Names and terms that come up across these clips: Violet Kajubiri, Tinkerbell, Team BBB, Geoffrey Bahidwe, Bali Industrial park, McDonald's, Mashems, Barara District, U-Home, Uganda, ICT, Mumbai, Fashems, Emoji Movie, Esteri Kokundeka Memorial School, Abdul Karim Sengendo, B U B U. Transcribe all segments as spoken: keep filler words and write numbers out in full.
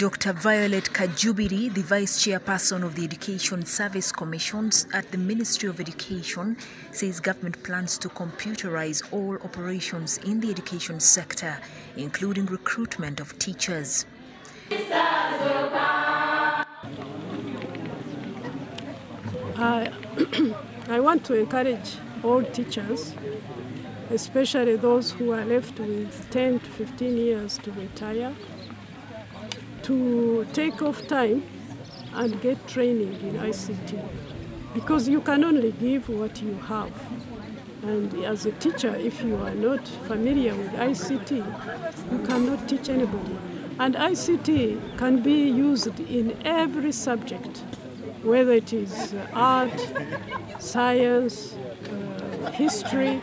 Doctor Violet Kajubiri, the Vice Chairperson of the Education Service Commissions at the Ministry of Education, says government plans to computerize all operations in the education sector, including recruitment of teachers. Uh, I want to encourage all teachers, especially those who are left with ten to fifteen years to retire, to take off time and get training in I C T, because you can only give what you have. And as a teacher, if you are not familiar with I C T, you cannot teach anybody. And I C T can be used in every subject, whether it is art, science, uh, history.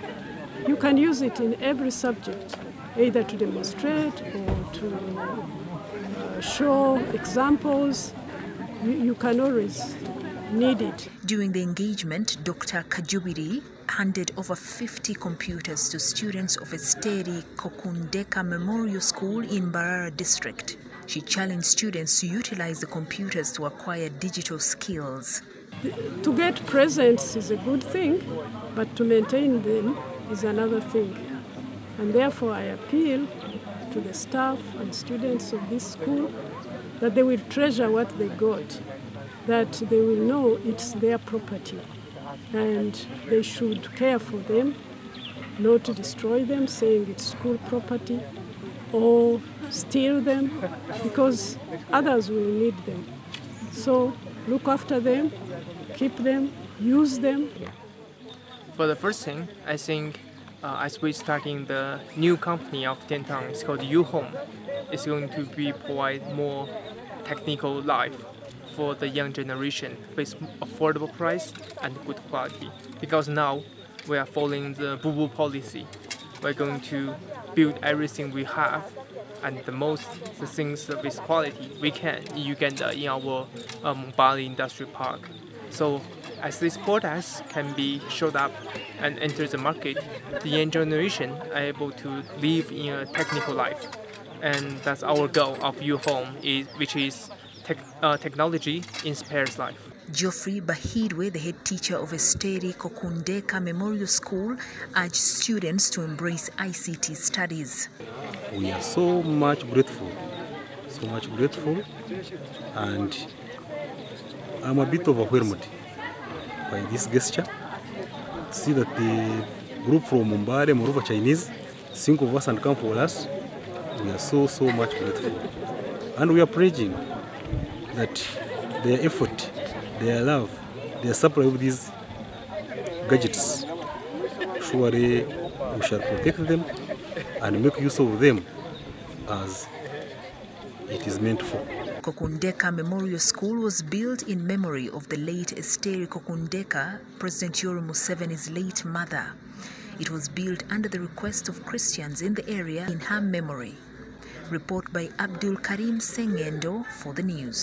You can use it in every subject, either to demonstrate or to show examples. You, you can always need it. During the engagement, Doctor Kajubiri handed over fifty computers to students of Esteri Kokundeka Memorial School in Barara District. She challenged students to utilize the computers to acquire digital skills. To get presents is a good thing, but to maintain them is another thing. And therefore I appeal to the staff and students of this school that they will treasure what they got, that they will know it's their property, and they should care for them, not to destroy them, saying it's school property, or steal them, because others will need them. So look after them, keep them, use them. For the first thing, I think Uh, as we're starting the new company of downtown, it's called U-Home. It's going to be provide more technical life for the young generation with affordable price and good quality. Because now we are following the B U B U policy. We're going to build everything we have and the most the things with quality we can in Uganda, in our um, Bali Industrial Park. So as these products can be showed up and enter the market, the young generation are able to live in a technical life, and that's our goal of U-Home, is, which is tech, uh, technology inspires life. Geoffrey Bahidwe, the head teacher of Esteri Kokundeka Memorial School, urged students to embrace I C T studies. We are so much grateful, so much grateful, and I'm a bit overwhelmed by this gesture. See that the group from Mumbai, moreover Chinese, think of us and come for us. We are so, so much grateful. And we are praising that their effort, their love, their supply of these gadgets. Surely we shall protect them and make use of them as it is meant for. Kokundeka Memorial School was built in memory of the late Esteri Kokundeka, President Yoweri Museveni's late mother. It was built under the request of Christians in the area in her memory. Report by Abdul Karim Sengendo for the news.